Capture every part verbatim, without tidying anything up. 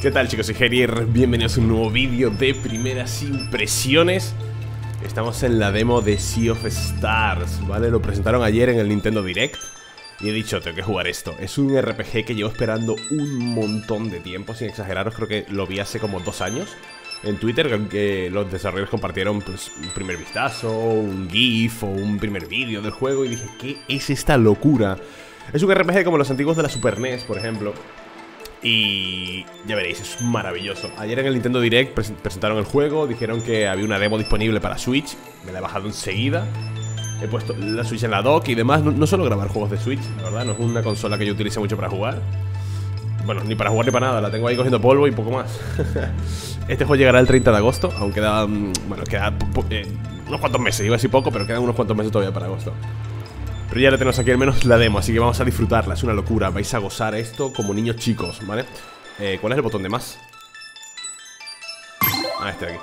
¿Qué tal, chicos? Soy Gerier, bienvenidos a un nuevo vídeo de primeras impresiones. Estamos en la demo de Sea of Stars, ¿vale? Lo presentaron ayer en el Nintendo Direct y he dicho, tengo que jugar esto. Es un R P G que llevo esperando un montón de tiempo, sin exageraros, creo que lo vi hace como dos años en Twitter, que los desarrolladores compartieron pues, un primer vistazo, un GIF o un primer vídeo del juego y dije, ¿qué es esta locura? Es un R P G como los antiguos de la Super N E S, por ejemplo. Y ya veréis, es maravilloso. Ayer en el Nintendo Direct presentaron el juego. Dijeron que había una demo disponible para Switch. Me la he bajado enseguida. He puesto la Switch en la dock y demás. No, no suelo grabar juegos de Switch, la verdad. No es una consola que yo utilice mucho para jugar. Bueno, ni para jugar ni para nada. La tengo ahí cogiendo polvo y poco más. Este juego llegará el treinta de agosto. Aún queda, bueno, queda eh, unos cuantos meses. Iba así poco, pero quedan unos cuantos meses todavía para agosto. Pero ya la tenemos aquí, al menos la demo, así que vamos a disfrutarla. Es una locura, vais a gozar esto como niños chicos, ¿vale? Eh, ¿Cuál es el botón de más? Ah, este de aquí.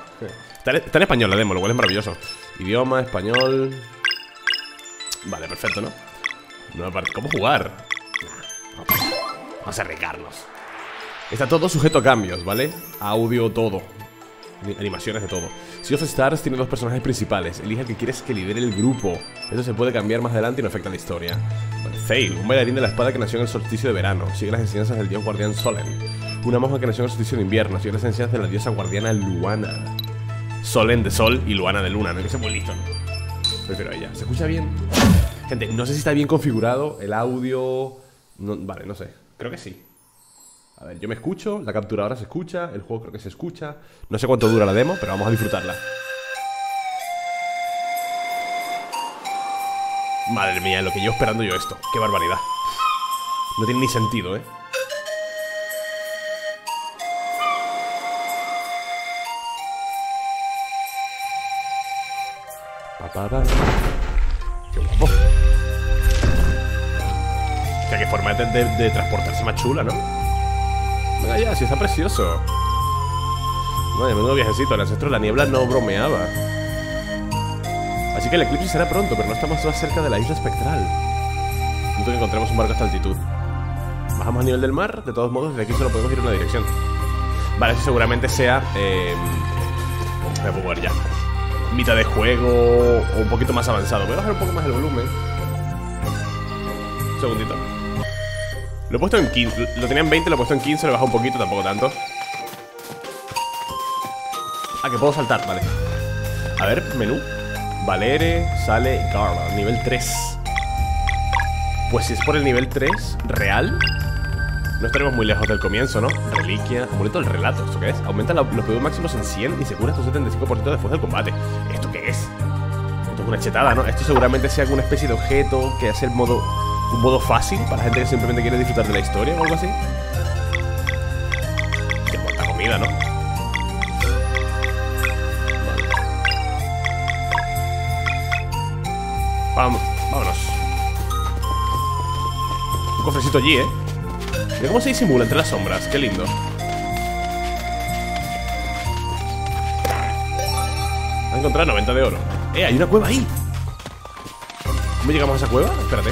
Está, está en español la demo, lo cual es maravilloso. Idioma, español. Vale, perfecto, ¿no? Nueva parte. ¿Cómo jugar? Vamos a arriesgarnos. Está todo sujeto a cambios, ¿vale? Audio, todo. Animaciones de todo. Sea of Stars tiene dos personajes principales. Elige al que quieres que lidere el grupo. Eso se puede cambiar más adelante y no afecta a la historia. Vale, Zale, un bailarín de la espada que nació en el solsticio de verano. Sigue las enseñanzas del dios guardián Solen. Una monja que nació en el solsticio de invierno. Sigue las enseñanzas de la diosa guardiana Luana. Solen de sol y Luana de luna. No hay que ser muy listo, ¿no? Prefiero a ella. ¿Se escucha bien? Gente, no sé si está bien configurado el audio. No, vale, no sé. Creo que sí. A ver, yo me escucho, la capturadora se escucha, el juego creo que se escucha. No sé cuánto dura la demo, pero vamos a disfrutarla. Madre mía, lo que llevo esperando yo esto. Qué barbaridad. No tiene ni sentido, ¿eh? Papá. Qué guapo. O sea, qué forma de, de, de transportarse más chula, ¿no? Venga ya, si está precioso. Vaya, menudo viajecito. El ancestro de la niebla no bromeaba. Así que el eclipse será pronto, pero no estamos más cerca de la isla espectral. Punto que encontremos un barco a esta altitud. Bajamos al nivel del mar. De todos modos, desde aquí solo podemos ir en una dirección. Vale, eso seguramente sea eh... me voy a jugar ya. Mitad de juego o un poquito más avanzado. Voy a bajar un poco más el volumen. Un segundito. Lo he puesto en quince, lo tenía en veinte, lo he puesto en quince, lo he bajado un poquito, tampoco tanto. Ah, que puedo saltar, vale. A ver, menú. Valere, sale, Garland, nivel tres. Pues si es por el nivel tres, real, no estaremos muy lejos del comienzo, ¿no? Reliquia, amuleto del relato, ¿esto qué es? Aumenta los P V máximos en cien y se cura hasta un setenta y cinco por ciento después del combate. ¿Esto qué es? Esto es una chetada, ¿no? Esto seguramente sea alguna especie de objeto que hace el modo... un modo fácil para gente que simplemente quiere disfrutar de la historia o algo así. Qué buena comida, ¿no? Vale. Vamos, vámonos. Un cofrecito allí, ¿eh? Mira cómo se disimula entre las sombras, qué lindo. Ha encontrado noventa de oro. ¡Eh, hay una cueva ahí! ¿Cómo llegamos a esa cueva? Espérate.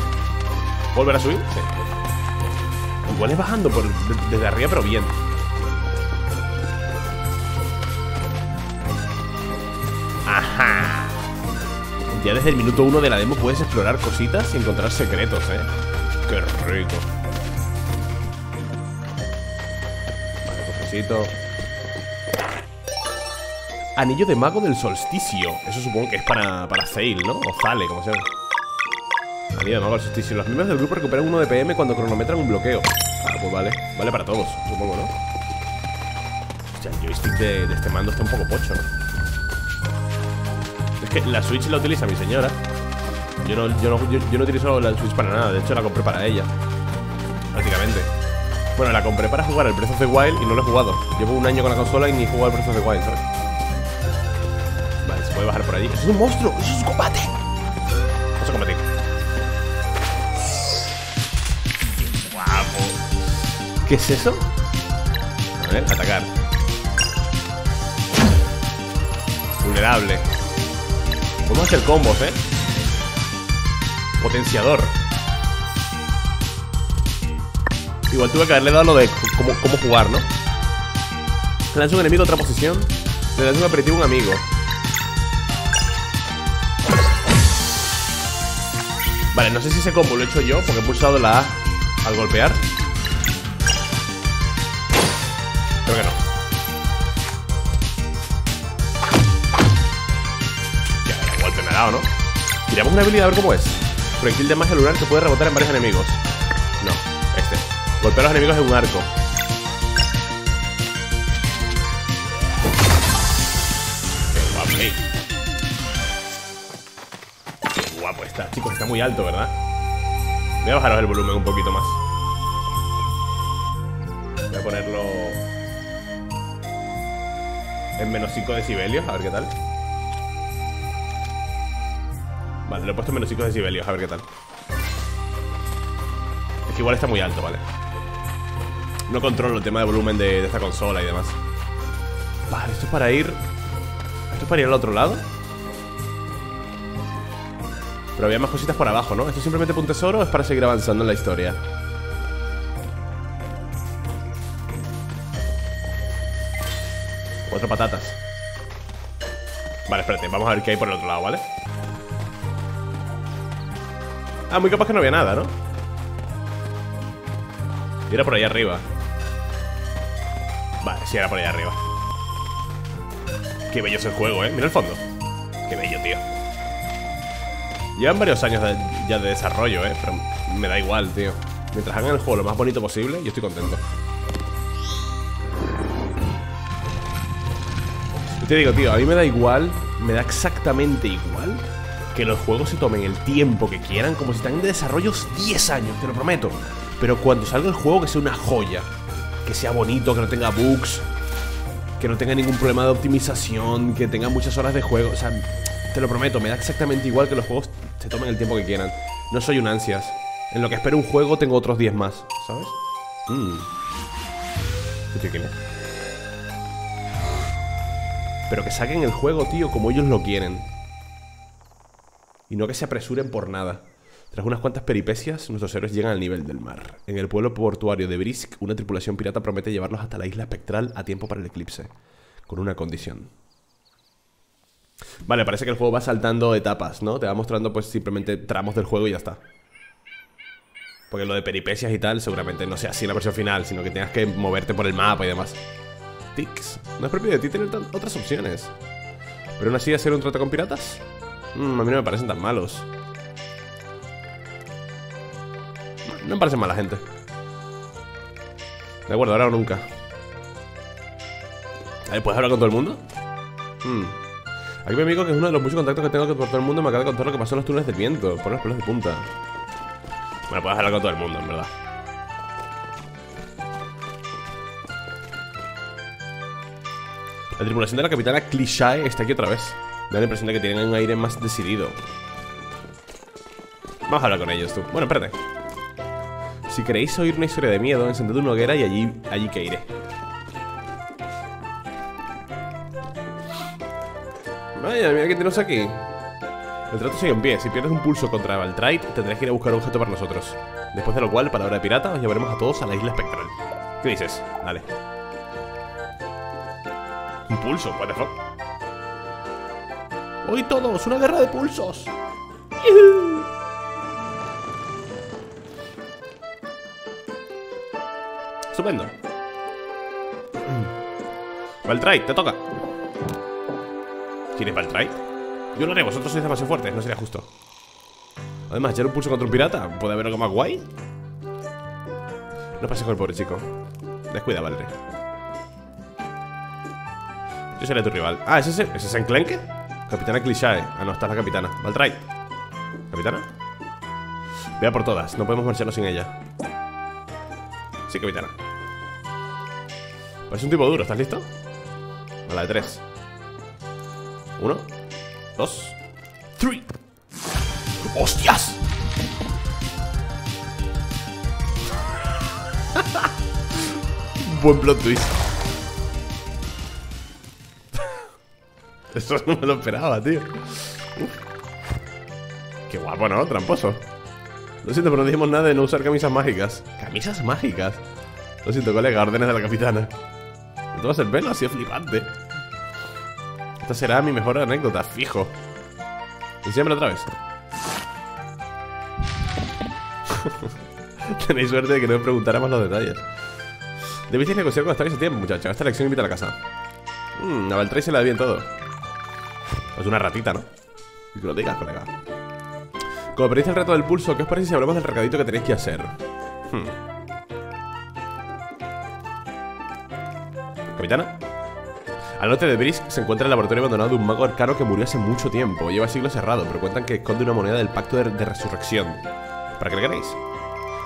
¿Volver a subir? Sí. Igual es bajando por, desde arriba, pero bien. ¡Ajá! Ya desde el minuto uno de la demo puedes explorar cositas y encontrar secretos, ¿eh? ¡Qué rico! Vale, cofrecito. Anillo de mago del solsticio. Eso supongo que es para, para Zale, ¿no? O Zale, como sea. Anillo de mago del solsticio. Los miembros del grupo recuperan uno de P M cuando cronometran un bloqueo. Ah, pues vale. Vale para todos, supongo, ¿no? O sea, el joystick de, de este mando está un poco pocho, ¿no? Es que la Switch la utiliza mi señora. Yo no, yo no, yo, yo no utilizo la Switch para nada. De hecho, la compré para ella. Prácticamente. Bueno, la compré para jugar el Breath of the Wild y no lo he jugado. Llevo un año con la consola y ni he jugado el Breath of the Wild, ¿sabes? Vale, se puede bajar por allí. ¡Eso es un monstruo! ¡Eso es un combate! Vamos a combatir. ¿Qué es eso? A ver, atacar. Vulnerable. Podemos hacer combos, ¿eh? Potenciador. Igual tuve que haberle dado lo de cómo, cómo jugar, ¿no? Lanza un enemigo a otra posición. Le lanza un aperitivo a un amigo. Vale, no sé si ese combo lo he hecho yo, porque he pulsado la A al golpear. Creo que no. Ya, el golpe me ha dado, ¿no? Tiramos una habilidad a ver cómo es. Proyectil de magia lunar que puede rebotar en varios enemigos. No, este. Golpear a los enemigos en un arco. Qué guapo, hey. Qué guapo está, chicos. Está muy alto, ¿verdad? Voy a bajaros el volumen un poquito más. Voy a ponerlo en menos cinco decibelios, a ver qué tal. Vale, lo he puesto en menos cinco decibelios, a ver qué tal. Es que igual está muy alto, vale. No controlo el tema de volumen de, de esta consola y demás. Vale, esto es para ir... Esto es para ir al otro lado. Pero había más cositas por abajo, ¿no? ¿Esto es simplemente un tesoro o es para seguir avanzando en la historia? Cuatro patatas. Vale, espérate, vamos a ver qué hay por el otro lado, ¿vale? Ah, muy capaz que no había nada, ¿no? Y era por allá arriba. Vale, sí, era por allá arriba. Qué bello es el juego, ¿eh? Mira el fondo. Qué bello, tío. Llevan varios años de, ya de desarrollo, ¿eh? Pero me da igual, tío. Mientras hagan el juego lo más bonito posible, yo estoy contento. Yo te digo, tío, a mí me da igual. Me da exactamente igual que los juegos se tomen el tiempo que quieran, como si están en desarrollos diez años, te lo prometo. Pero cuando salga el juego, que sea una joya, que sea bonito, que no tenga bugs, que no tenga ningún problema de optimización, que tenga muchas horas de juego. O sea, te lo prometo, me da exactamente igual que los juegos se tomen el tiempo que quieran. No soy un ansias. En lo que espero un juego tengo otros diez más, ¿sabes? Mm. Pero que saquen el juego, tío, como ellos lo quieren. Y no que se apresuren por nada. Tras unas cuantas peripecias, nuestros héroes llegan al nivel del mar. En el pueblo portuario de Brisk, una tripulación pirata promete llevarlos hasta la isla espectral a tiempo para el eclipse. Con una condición. Vale, parece que el juego va saltando etapas, ¿no? Te va mostrando pues simplemente tramos del juego y ya está. Porque lo de peripecias y tal seguramente no sea así en la versión final, sino que tengas que moverte por el mapa y demás. Tics. No es propio de ti tener otras opciones. Pero aún así hacer un trato con piratas... Mm, a mí no me parecen tan malos. No me parecen mala gente. De acuerdo, ahora o nunca. A ver, ¿puedes hablar con todo el mundo? Mm. Aquí mi amigo, que es uno de los muchos contactos que tengo por todo el mundo, me acaba de contar lo que pasó en los túneles del viento. Por los pelos de punta. Bueno, puedes hablar con todo el mundo, en verdad. La tripulación de la capitana Klee'shaë está aquí otra vez. Da la impresión de que tienen un aire más decidido. Vamos a hablar con ellos, tú. Bueno, espérate. Si queréis oír una historia de miedo, encended una hoguera y allí, allí que iré. Vaya, mira que tenemos aquí. El trato sigue en pie. Si pierdes un pulso contra Valtrite, tendrás que ir a buscar un objeto para nosotros. Después de lo cual, para hora de pirata, os llevaremos a todos a la isla espectral. ¿Qué dices? Dale. ¿Un pulso? What the fuck? ¡Hoy todos! ¡Una guerra de pulsos! ¡Yuhu! ¡Estupendo! Valtrite, te toca. ¿Quién es Valtrite? Yo lo haré, vosotros sois demasiado fuertes, no sería justo. Además, ¿ya un pulso contra un pirata? ¿Puede haber algo más guay? No pases con el pobre chico. Descuida, Valre. Yo seré tu rival. Ah, ¿es ese? ¿Es ese enclenque? Capitana Klee'shaë. Ah, no, está la capitana. Valtrite. ¿Capitana? Vea por todas, no podemos marcharnos sin ella. Sí, capitana. Parece un tipo duro, ¿estás listo? A la de tres. Uno, dos, tres. ¡Hostias! Buen plot twist. Eso no me lo esperaba, tío. Uf. Qué guapo, ¿no? Tramposo. Lo siento, pero no dijimos nada de no usar camisas mágicas. ¿Camisas mágicas? Lo siento, colega, órdenes de la capitana. todas el pelo, así es flipante. Esta será mi mejor anécdota, fijo. Y siempre otra vez. Tenéis suerte de que no me preguntáramos los detalles. Debéis negociar cuando estáis en tiempo, muchachos. Esta lección invita a la casa. Mmm, a Valtrite se la da bien todo. Es una ratita, ¿no? Y que lo digas, colega. Como perdéis el rato del pulso, ¿qué os parece si hablamos del recadito que tenéis que hacer? Hmm. Capitana. Al norte de Brisk se encuentra el laboratorio abandonado de un mago arcano que murió hace mucho tiempo. Lleva siglos cerrado, pero cuentan que esconde una moneda del pacto de, de resurrección. ¿Para qué le queréis?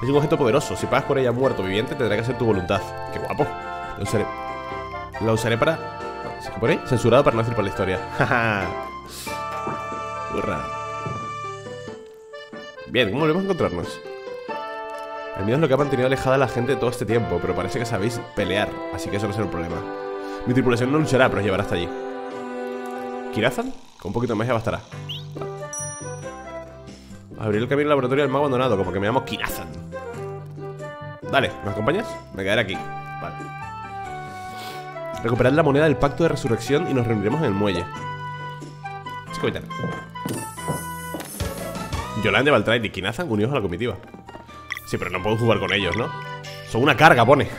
Es un objeto poderoso. Si pagas por ella muerto o viviente, tendrá que hacer tu voluntad. ¡Qué guapo! La usaré, la usaré para... ¿Se pone? Censurado para no hacer por la historia. ¡Jaja! ¡Hurra! Bien, ¿cómo volvemos a encontrarnos? El miedo es lo que ha mantenido alejada a la gente todo este tiempo, pero parece que sabéis pelear, así que eso no será un problema. Mi tripulación no luchará, pero os llevará hasta allí. ¿Kinazan? Con un poquito de magia bastará. Abrir el camino al laboratorio del mago abandonado, como que me llamo Kinazan. Dale, ¿me acompañas? Me quedaré aquí. Vale. Recuperad la moneda del pacto de resurrección y nos reuniremos en el muelle. Sí, capitán. Yolande, Valtrite y Kinazan unidos a la comitiva. Sí, pero no puedo jugar con ellos, ¿no? Son una carga, pone.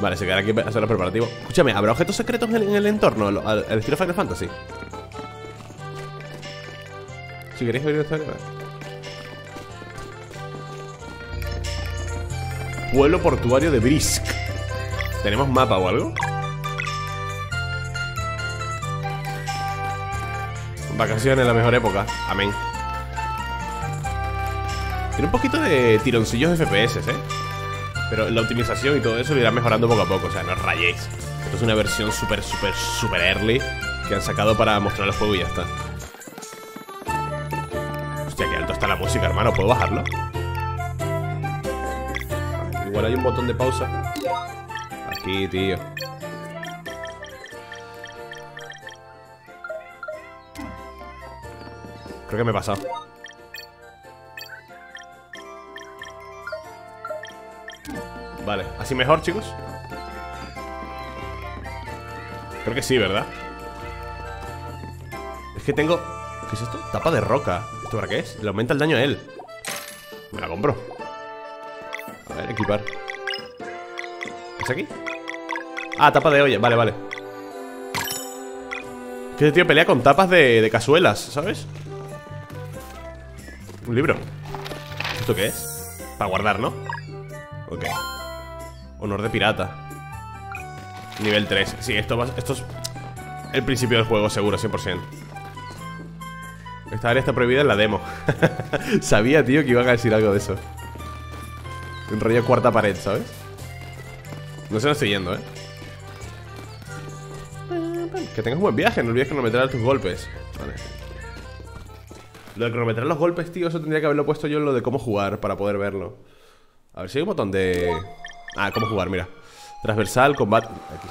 Vale, se quedará aquí a hacer los preparativos. Escúchame, ¿habrá objetos secretos en el, en el entorno? Al, al, al estilo Final Fantasy. Si queréis abrir esta cara. Pueblo portuario de Brisk. ¿Tenemos mapa o algo? Vacaciones, la mejor época. Amén. Tiene un poquito de tironcillos de F P S, ¿eh? Pero la optimización y todo eso lo irá mejorando poco a poco. O sea, no os rayéis. Esto es una versión súper, súper, súper early que han sacado para mostrar el juego y ya está. Hostia, qué alto está la música, hermano. ¿Puedo bajarlo? Vale, igual hay un botón de pausa. Aquí, tío. Creo que me he pasado. Vale, ¿así mejor, chicos? Creo que sí, ¿verdad? Es que tengo... ¿Qué es esto? Tapa de roca. ¿Esto para qué es? Le aumenta el daño a él. Me la compro. A ver, equipar. ¿Es aquí? Ah, tapa de olla, vale, vale. Es que este tío pelea con tapas de, de cazuelas, ¿sabes? Un libro. ¿Esto qué es? Para guardar, ¿no? Ok. Honor de pirata. Nivel tres. Sí, esto, va, esto es el principio del juego, seguro, cien por ciento. Esta área está prohibida en la demo. Sabía, tío, que iban a decir algo de eso. Un rollo cuarta pared, ¿sabes? No se lo estoy yendo, ¿eh? Que tengas un buen viaje, no olvides cronometrar tus golpes. Vale. Lo de cronometrar los golpes, tío, eso tendría que haberlo puesto yo en lo de cómo jugar para poder verlo. A ver si hay un botón de... Ah, cómo jugar, mira. Transversal, combate. Aquí.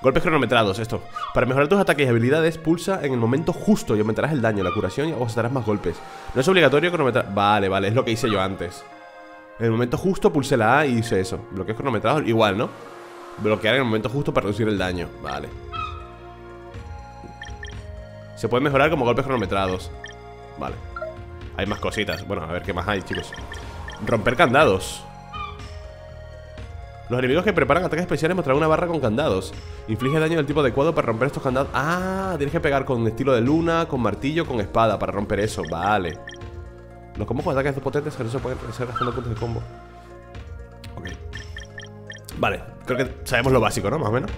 Golpes cronometrados, esto. Para mejorar tus ataques y habilidades, pulsa en el momento justo y aumentarás el daño, la curación y aguantarás más golpes. No es obligatorio cronometrar. Vale, vale, es lo que hice yo antes. En el momento justo pulsé la A y hice eso. Bloqueos cronometrados, igual, ¿no? Bloquear en el momento justo para reducir el daño. Vale. Se puede mejorar como golpes cronometrados. Vale. Hay más cositas. Bueno, a ver qué más hay, chicos. Romper candados. Los enemigos que preparan ataques especiales mostrarán una barra con candados. Inflige daño del tipo adecuado para romper estos candados. Ah, tienes que pegar con estilo de luna, con martillo, con espada para romper eso. Vale. Los combos con ataques potentes que no se pueden hacer gastando puntos de combo. Ok. Vale, creo que sabemos lo básico, ¿no? Más o menos.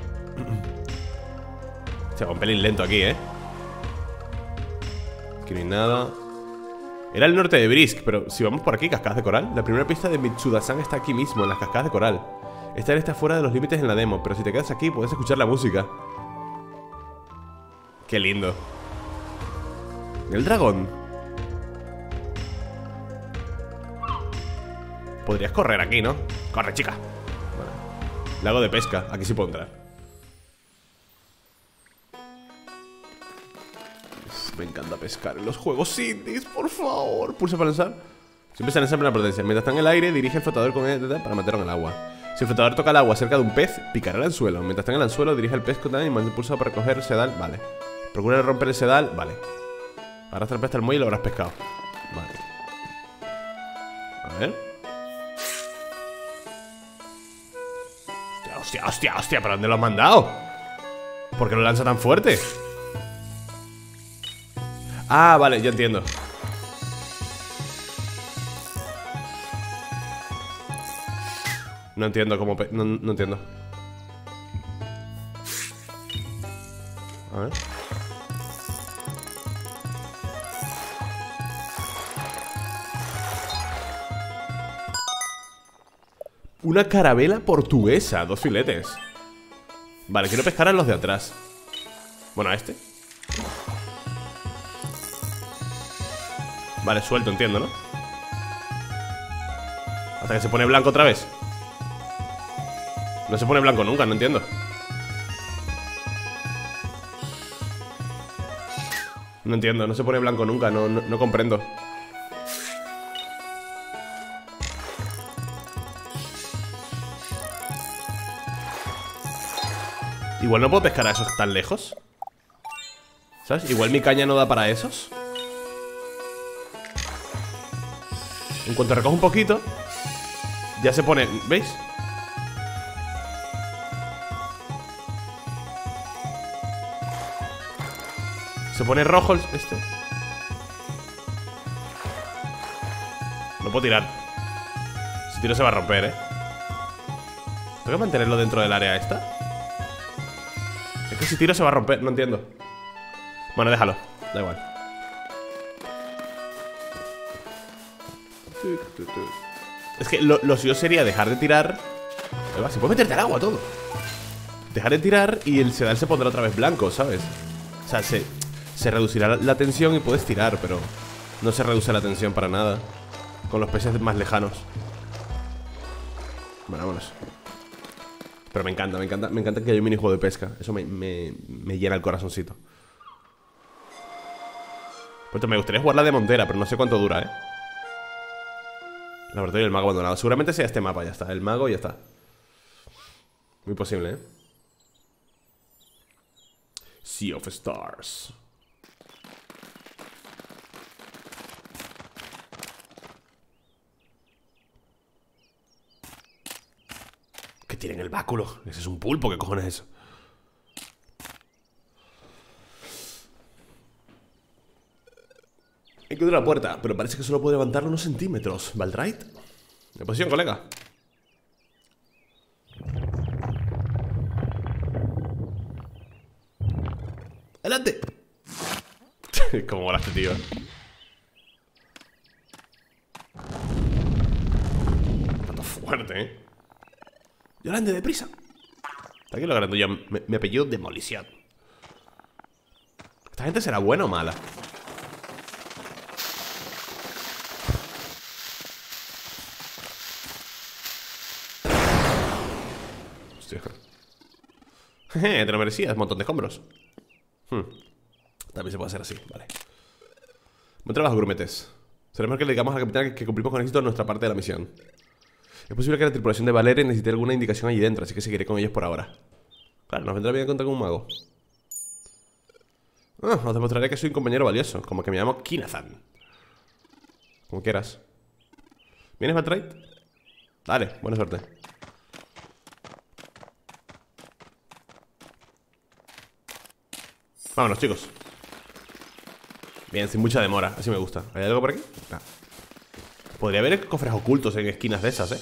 Se va un pelín lento aquí, ¿eh? Aquí no hay nada. Era el norte de Brisk, pero si vamos por aquí, cascadas de coral. La primera pista de Mitsuda-san está aquí mismo, en las cascadas de coral. Esta área está fuera de los límites en la demo, pero si te quedas aquí puedes escuchar la música. Qué lindo. El dragón. Podrías correr aquí, ¿no? Corre, chica. Bueno. Lago de pesca, aquí sí puedo entrar. Me encanta pescar en los juegos indies, por favor. Pulsa para lanzar. Siempre se lanza en la potencia. Mientras está en el aire, dirige el flotador con él para meterlo en el agua. Si el flotador toca el agua cerca de un pez, picará el anzuelo. Mientras está en el anzuelo, dirige el pez con el animal impulsado para recoger el sedal. Vale. Procura romper el sedal. Vale. Arrastra el pez hasta el muelle y lo habrás pescado. Vale. A ver. Hostia, hostia, hostia, hostia. ¿Para dónde lo has mandado? ¿Por qué lo lanza tan fuerte? Ah, vale, ya entiendo. No entiendo cómo... No, no entiendo. A ver. Una carabela portuguesa. Dos filetes. Vale, quiero pescar a los de atrás. Bueno, a este. Vale, suelto, entiendo, ¿no? Hasta que se pone blanco otra vez. No se pone blanco nunca, no entiendo. No entiendo, no se pone blanco nunca, no, no, no comprendo. Igual no puedo pescar a esos tan lejos, ¿sabes? Igual mi caña no da para esos. En cuanto recojo un poquito, ya se pone... ¿Veis? Se pone rojo este. No puedo tirar. Si tiro se va a romper, ¿eh? ¿Tengo que mantenerlo dentro del área esta? Es que si tiro se va a romper, no entiendo. Bueno, déjalo, da igual. Es que lo, lo suyo sería dejar de tirar. Se puede meterte al agua todo. Dejar de tirar y el sedal se pondrá otra vez blanco, ¿sabes? O sea, se, se reducirá la tensión y puedes tirar, pero no se reduce la tensión para nada con los peces más lejanos. Bueno, vámonos. Pero me encanta, me encanta me encanta que haya un minijuego de pesca. Eso me, me, me llena el corazoncito. Pues me gustaría jugar la de Montera, pero no sé cuánto dura, ¿eh? Laboratorio del mago abandonado. Seguramente sea este mapa, ya está. El mago, ya está. Muy posible, ¿eh? Sea of Stars. ¿Qué tiene en el báculo? Ese es un pulpo, ¿qué cojones es eso? He encontrado la puerta, pero parece que solo puedo levantarlo unos centímetros. ¿Valtrite? De posición, colega. ¡Adelante! Como mola este tío. Tanto fuerte, ¿eh? Yolande, deprisa. Está aquí logrando ya. Me, me apellido Demolición. ¿Esta gente será buena o mala? Jeje, te lo merecías, un montón de escombros. hmm. También se puede hacer así, vale. Buen trabajo, grumetes. Será mejor que le digamos a la capitana que cumplimos con éxito nuestra parte de la misión. Es posible que la tripulación de Valeria necesite alguna indicación allí dentro, así que seguiré con ellos por ahora. Claro, nos vendrá bien a contar con un mago. Ah, os demostraré que soy un compañero valioso, como que me llamo Kinazan. Como quieras. ¿Vienes, Valtrite? Dale, buena suerte. Vámonos, chicos. Bien, sin mucha demora, así me gusta. ¿Hay algo por aquí? No. Podría haber cofres ocultos en esquinas de esas, ¿eh?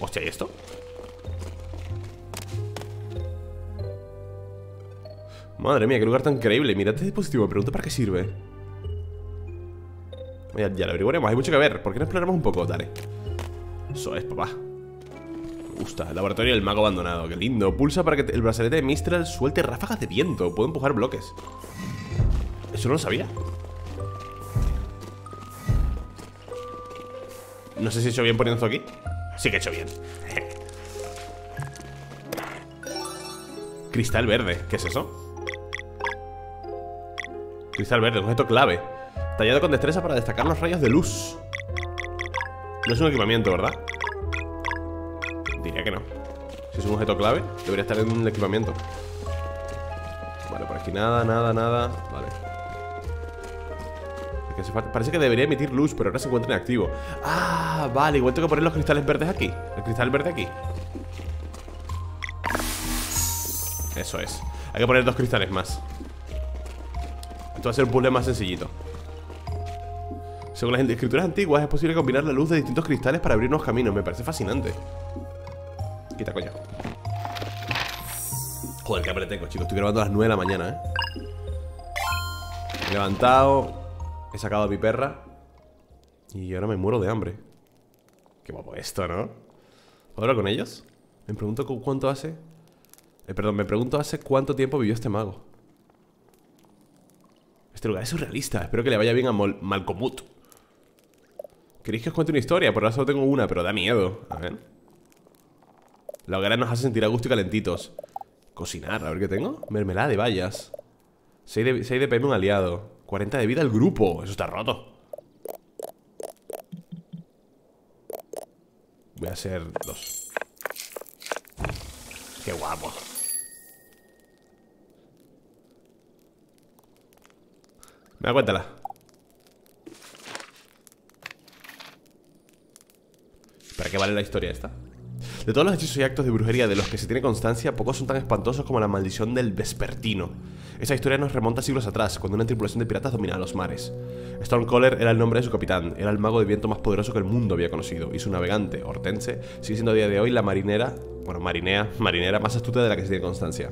Hostia, ¿y esto? Madre mía, qué lugar tan increíble. Mirad este dispositivo, me pregunto para qué sirve. Ya, ya lo averiguaremos, hay mucho que ver. ¿Por qué no exploramos un poco? Dale. Eso es, papá. Gusta, el laboratorio del mago abandonado. Qué lindo, pulsa para que el brazalete de Mistral suelte ráfagas de viento, puedo empujar bloques. Eso no lo sabía. No sé si he hecho bien poniendo esto aquí. Sí que he hecho bien. Cristal verde, ¿qué es eso? Cristal verde, un objeto clave. Tallado con destreza para destacar los rayos de luz. No es un equipamiento, ¿verdad? que no. Si es un objeto clave, debería estar en un equipamiento. Vale, por aquí nada, nada, nada. Vale. Es que hace falta. Parece que debería emitir luz, pero ahora se encuentra inactivo. Ah, vale, igual tengo que poner los cristales verdes aquí. El cristal verde aquí. Eso es. Hay que poner dos cristales más. Esto va a ser un puzzle más sencillito. Según las escrituras antiguas, es posible combinar la luz de distintos cristales para abrir unos caminos. Me parece fascinante. Quita, coño. Joder, qué hambre tengo, chicos. Estoy grabando a las nueve de la mañana, ¿eh? Me he levantado. He sacado a mi perra. Y ahora me muero de hambre. Qué guapo esto, ¿no? ¿Puedo hablar con ellos? Me pregunto cuánto hace... Eh, perdón, me pregunto hace cuánto tiempo vivió este mago. Este lugar es surrealista. Espero que le vaya bien a Malcomut. ¿Queréis que os cuente una historia? Por ahora solo tengo una, pero da miedo. A ver. La hoguera nos hace sentir a gusto y calentitos. Cocinar, a ver qué tengo. Mermelada de bayas. seis de, seis de P M un aliado. cuarenta de vida al grupo. Eso está roto. Voy a hacer dos. Qué guapo. Me da cuéntala. ¿Para qué vale la historia esta? De todos los hechizos y actos de brujería de los que se tiene constancia, pocos son tan espantosos como la maldición del vespertino. Esa historia nos remonta siglos atrás, cuando una tripulación de piratas dominaba los mares. Stormcaller era el nombre de su capitán, era el mago de viento más poderoso que el mundo había conocido, y su navegante, Hortense, sigue siendo a día de hoy la marinera, bueno, marinea, marinera más astuta de la que se tiene constancia.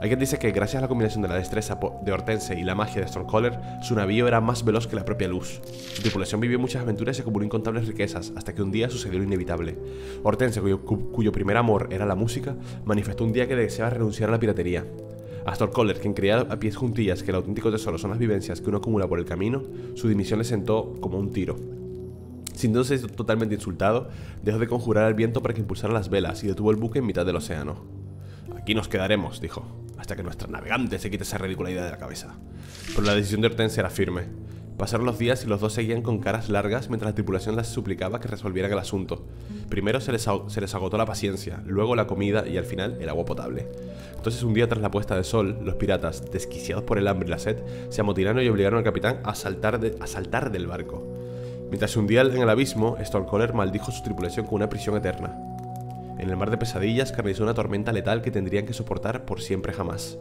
Hay quien dice que gracias a la combinación de la destreza de Hortense y la magia de Stormcaller, su navío era más veloz que la propia luz. Su tripulación vivió muchas aventuras y acumuló incontables riquezas, hasta que un día sucedió lo inevitable. Hortense, cuyo, cuyo primer amor era la música, manifestó un día que deseaba renunciar a la piratería. A Stormcaller, quien creía a pies juntillas que el auténtico tesoro son las vivencias que uno acumula por el camino, su dimisión le sentó como un tiro. Sintiéndose totalmente insultado, dejó de conjurar al viento para que impulsara las velas y detuvo el buque en mitad del océano. «Aquí nos quedaremos», dijo, «hasta que nuestra navegante se quite esa ridícula idea de la cabeza». Pero la decisión de Hortense era firme. Pasaron los días y los dos seguían con caras largas mientras la tripulación les suplicaba que resolvieran el asunto. Primero se les, se les agotó la paciencia, luego la comida y al final el agua potable. Entonces un día tras la puesta de sol, los piratas, desquiciados por el hambre y la sed, se amotinaron y obligaron al capitán a saltar, de, a saltar del barco. Mientras se hundía en el abismo, Stormcaller maldijo su tripulación con una prisión eterna. En el mar de pesadillas canalizó una tormenta letal que tendrían que soportar por siempre jamás.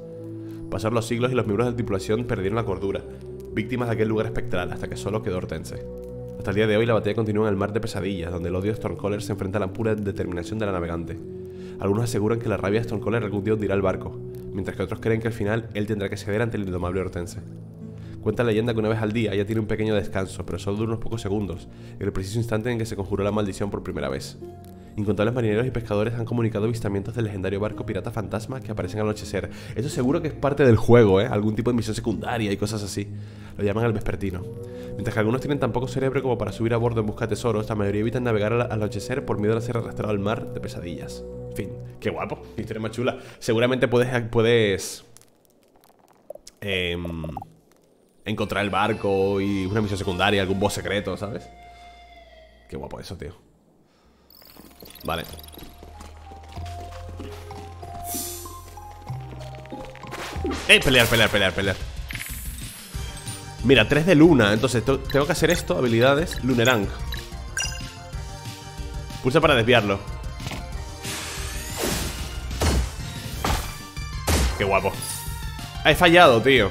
Pasaron los siglos y los miembros de la tripulación perdieron la cordura, víctimas de aquel lugar espectral, hasta que solo quedó Hortense. Hasta el día de hoy la batalla continúa en el mar de pesadillas, donde el odio de Stormcaller se enfrenta a la pura determinación de la navegante. Algunos aseguran que la rabia de Stormcaller algún día hundirá el barco, mientras que otros creen que al final él tendrá que ceder ante el indomable Hortense. Cuenta la leyenda que una vez al día ella tiene un pequeño descanso, pero solo dura unos pocos segundos, en el preciso instante en que se conjuró la maldición por primera vez. Incontables marineros y pescadores han comunicado avistamientos del legendario barco pirata fantasma que aparecen al anochecer. Eso seguro que es parte del juego, ¿eh? Algún tipo de misión secundaria y cosas así. Lo llaman el vespertino. Mientras que algunos tienen tan poco cerebro como para subir a bordo en busca de tesoros, la mayoría evitan navegar al anochecer por miedo a ser arrastrado al mar de pesadillas. En fin, qué guapo. Qué historia más chula. Seguramente puedes... puedes eh, encontrar el barco y una misión secundaria, algún boss secreto, ¿sabes? Qué guapo eso, tío. Vale. ¡Eh! Pelear, pelear, pelear, pelear. Mira, tres de luna. Entonces, tengo que hacer esto. Habilidades. Lunerang. Pulsa para desviarlo. Qué guapo. Ah, he fallado, tío.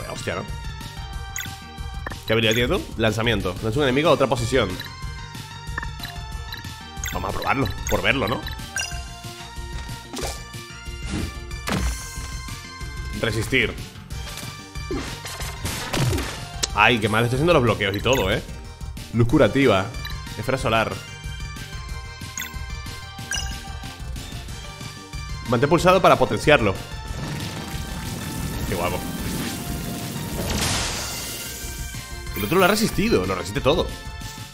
Vaya hostia, ¿no? ¿Qué habilidad tiene tú? Lanzamiento. Lanza un enemigo a otra posición. Vamos a probarlo, por verlo, ¿no? Resistir. Ay, qué mal estoy haciendo los bloqueos y todo, ¿eh? Luz curativa. Esfera solar. Mantén pulsado para potenciarlo. Qué guapo. El otro lo ha resistido, lo resiste todo.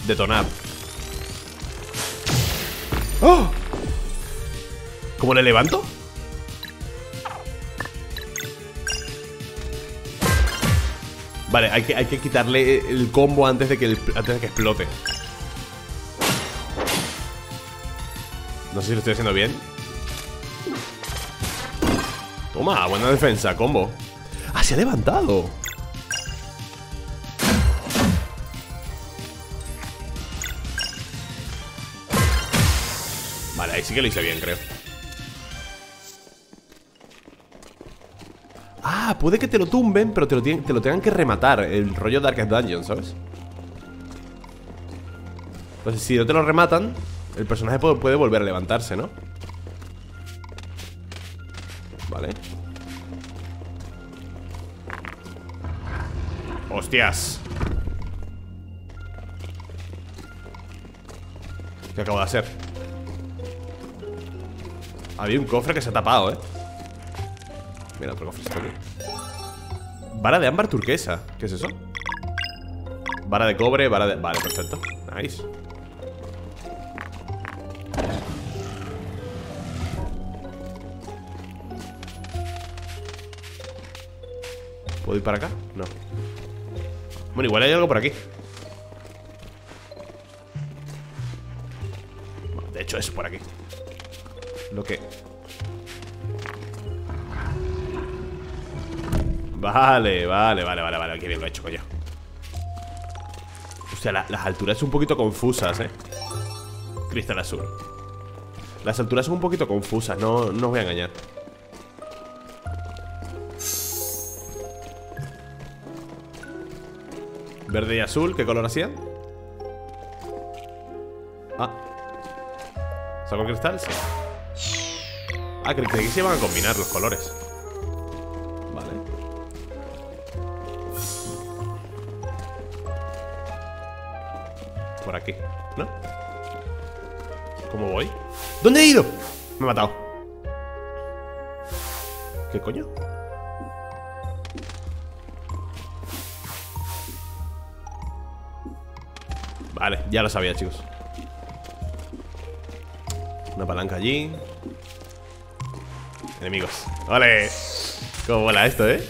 Detonar. ¡Oh! ¿Cómo le levanto? Vale, hay que, hay que quitarle el combo antes de que, el, antes de que explote. No sé si lo estoy haciendo bien. Toma, buena defensa, combo. Ah, se ha levantado. Vale, ahí sí que lo hice bien, creo. Ah, puede que te lo tumben, pero te lo, te lo tengan que rematar. El rollo Darkest Dungeon, ¿sabes? Entonces, si no te lo rematan, el personaje puede volver a levantarse, ¿no? Vale. ¡Hostias! ¿Qué acabo de hacer? Había un cofre que se ha tapado, ¿eh? Mira, otro cofre está aquí. Vara de ámbar turquesa. ¿Qué es eso? Vara de cobre, vara de... Vale, perfecto. Nice. ¿Puedo ir para acá? No. Bueno, igual hay algo por aquí. De hecho es por aquí. Lo que... Vale, vale, vale, vale, vale. Qué bien lo he hecho, coño. O sea, la, las alturas son un poquito confusas, eh. Cristal azul. Las alturas son un poquito confusas, no, no os voy a engañar. Verde y azul, ¿qué color hacían? Ah, ¿saco el cristal? Sí. Ah, creí que aquí se iban a combinar los colores. Vale. Por aquí, ¿no? ¿Cómo voy? ¿Dónde he ido? Me he matado. ¿Qué coño? Vale, ya lo sabía, chicos. Una palanca allí. Enemigos. ¡Vale! Cómo mola esto, ¿eh?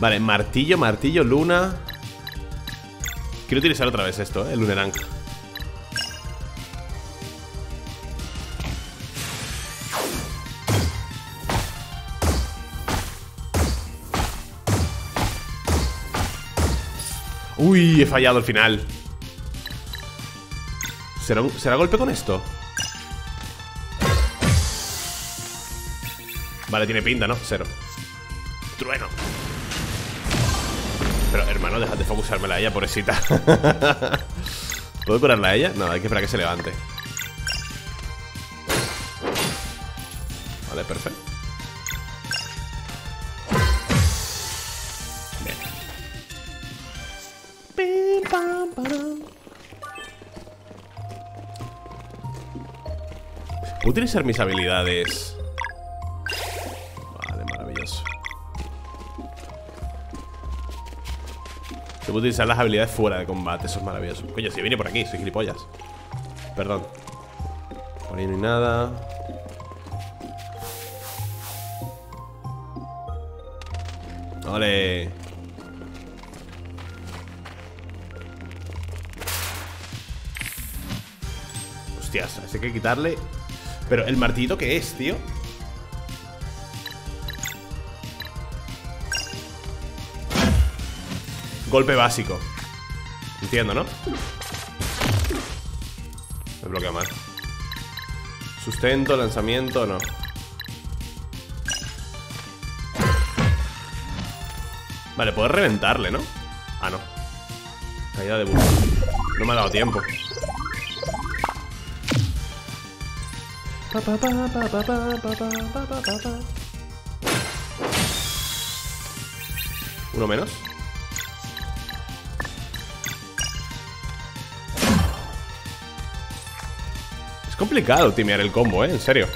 Vale, martillo, martillo, luna. Quiero utilizar otra vez esto, ¿eh? El lunerang. Uy, he fallado al final. ¿Será, un, ¿Será golpe con esto? Vale, tiene pinta, ¿no? Cero. Trueno. Pero, hermano, déjate de focusármela a ella, pobrecita. ¿Puedo curarla a ella? No, hay que esperar a que se levante. Vale, perfecto. ¿Puedo utilizar mis habilidades? Vale, maravilloso. Puedo utilizar las habilidades fuera de combate. Eso es maravilloso. Coño, si viene por aquí, soy gilipollas. Perdón. Por ahí no hay nada. ¡Ole! Hostias, así que hay que quitarle... Pero, ¿el martillito qué es, tío? Golpe básico. Entiendo, ¿no? Me bloquea mal. Sustento, lanzamiento, no. Vale, puedo reventarle, ¿no? Ah, no. Caída de burro. No me ha dado tiempo. Uno menos. Es complicado timear el combo, ¿eh? En serio.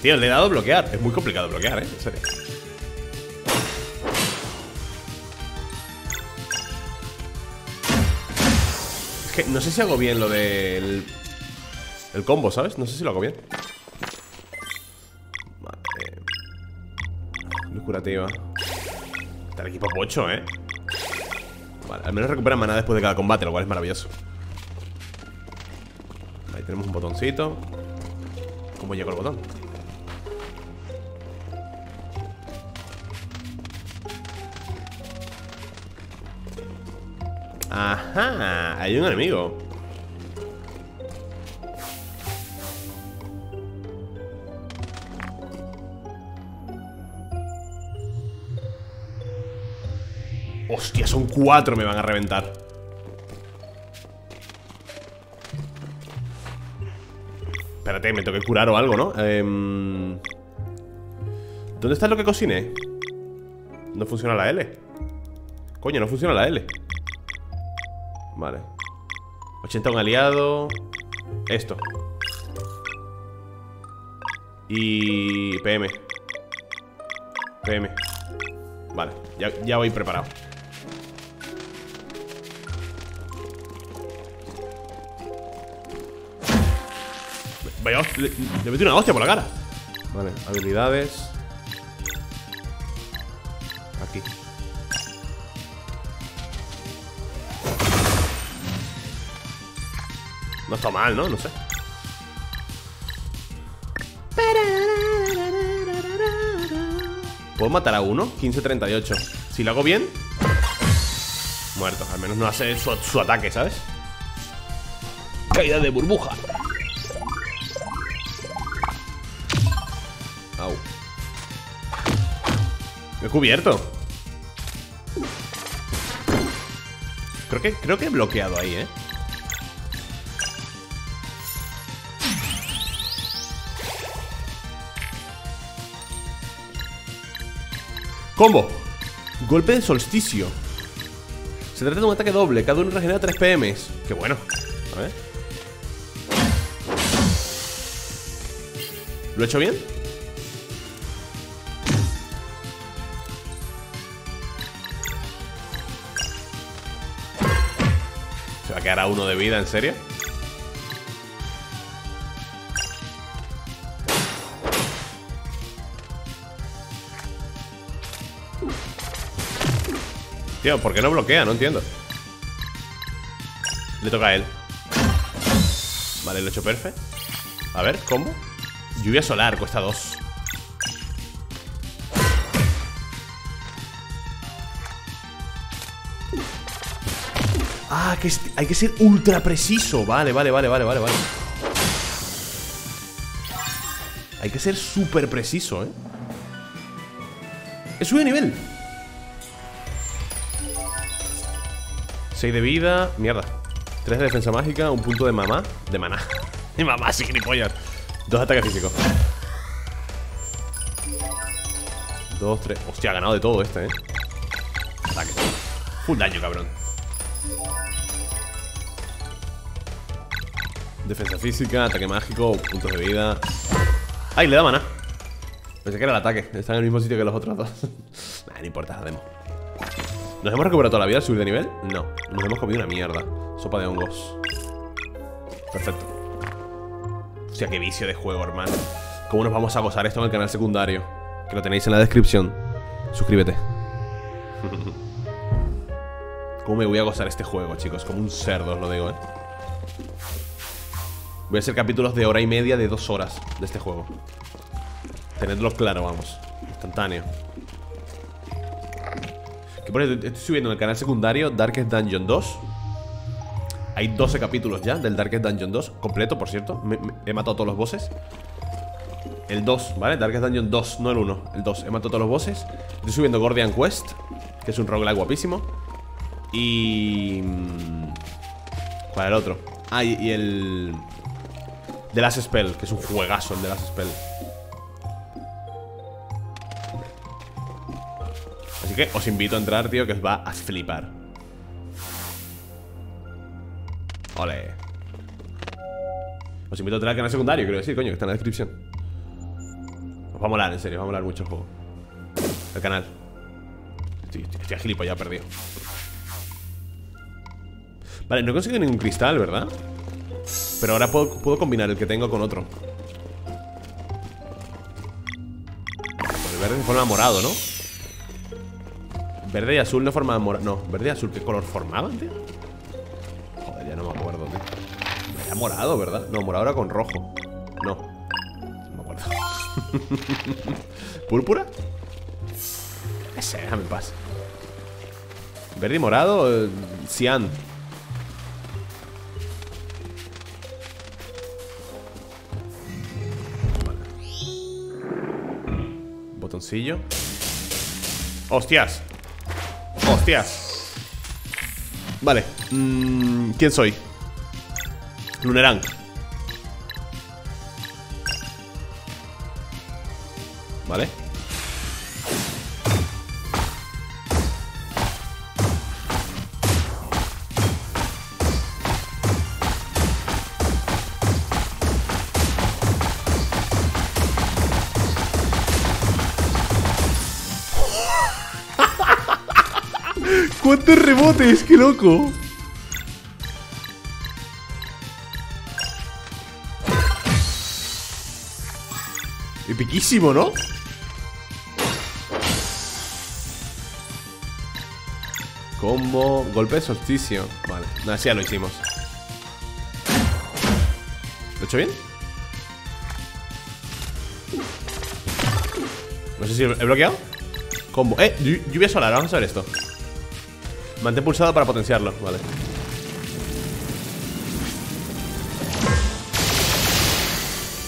Tío, le he dado a bloquear. Es muy complicado bloquear, ¿eh? En serio. No sé si hago bien lo del... El combo, ¿sabes? No sé si lo hago bien. Vale. Luz curativa. Está el equipo pocho, ¿eh? Vale, al menos recuperan maná después de cada combate, lo cual es maravilloso. Ahí tenemos un botoncito. ¿Cómo llegó el botón? Ajá, hay un enemigo. Hostia, son cuatro, me van a reventar. Espérate, me tengo que curar o algo, ¿no? Eh, ¿Dónde está lo que cociné? No funciona la L. Coño, no funciona la L. Vale, ochenta un aliado. Esto. Y... P M. P M. Vale, ya, ya voy preparado. Vaya, le, le metí una hostia por la cara. Vale, habilidades. Aquí. No está mal, ¿no? No sé. ¿Puedo matar a uno? quince treinta y ocho. Si lo hago bien. Muerto. Al menos no hace su, su ataque, ¿sabes? Caída de burbuja. Au. Me he cubierto. Creo que, creo que he bloqueado ahí, ¿eh? Combo. Golpe de solsticio. Se trata de un ataque doble. Cada uno regenera tres P M. Qué bueno. A ver. ¿Lo he hecho bien? Se va a quedar a uno de vida, ¿en serio? Tío, ¿por qué no bloquea? No entiendo. Le toca a él. Vale, lo he hecho perfecto. A ver, combo. Lluvia solar, cuesta dos. Ah, que hay que ser ultra preciso. Vale, vale, vale, vale, vale, vale. Hay que ser súper preciso, ¿eh? He subido de nivel. seis de vida, mierda. tres de defensa mágica, un punto de mamá. De maná. De mamá, sí, gilipollas. Dos ataques físicos. Dos, tres. Hostia, ha ganado de todo este, eh. Ataque. Full daño, cabrón. Defensa física, ataque mágico, puntos de vida. ¡Ay, le da maná! Pensé que era el ataque. Está en el mismo sitio que los otros dos. Nah, no importa, la demo. ¿Nos hemos recuperado toda la vida al subir de nivel? No, nos hemos comido una mierda. Sopa de hongos. Perfecto. Hostia, qué vicio de juego, hermano. ¿Cómo nos vamos a gozar esto en el canal secundario? Que lo tenéis en la descripción. Suscríbete. ¿Cómo me voy a gozar este juego, chicos? Como un cerdo, os lo digo, eh. Voy a hacer capítulos de hora y media, de dos horas de este juego. Tenedlo claro, vamos. Instantáneo. Estoy subiendo en el canal secundario Darkest Dungeon dos. Hay doce capítulos ya del Darkest Dungeon dos. Completo, por cierto. Me, me, he matado a todos los bosses. El dos, ¿vale? Darkest Dungeon dos, no el uno. El dos, he matado a todos los bosses. Estoy subiendo Gordian Quest, que es un roguelike guapísimo. Y... ¿cuál era el otro? Ah, y, y el... The Last Spell, que es un juegazo el The Last Spell. Así que os invito a entrar, tío, que os va a flipar. Ole. Os invito a entrar al canal secundario, quiero decir, coño, que está en la descripción. Os va a molar, en serio, os va a molar mucho el juego. El canal. Estoy, estoy, estoy gilipollas, ya perdido. Vale, no he conseguido ningún cristal, ¿verdad? Pero ahora puedo, puedo combinar el que tengo con otro. El verde se forma morado, ¿no? Verde y azul no formaban morado. No, verde y azul, ¿qué color formaban, tío? Joder, ya no me acuerdo, tío. Era morado, ¿verdad? No, morado era con rojo. No, no me acuerdo. ¿Púrpura? Ese, déjame en paz. Verde y morado, eh, cian. Botoncillo. ¡Hostias! ¡Hostias! Vale. Mm, ¿quién soy? Lunerang. Vale. ¡Cuántos rebotes! ¡Qué loco! Epiquísimo, ¿no? Combo, golpe de solsticio. Vale, nada, ya lo hicimos. ¿Lo he hecho bien? No sé si he bloqueado. Combo, eh, lluvia solar, vamos a ver esto. Mantén pulsado para potenciarlo, vale.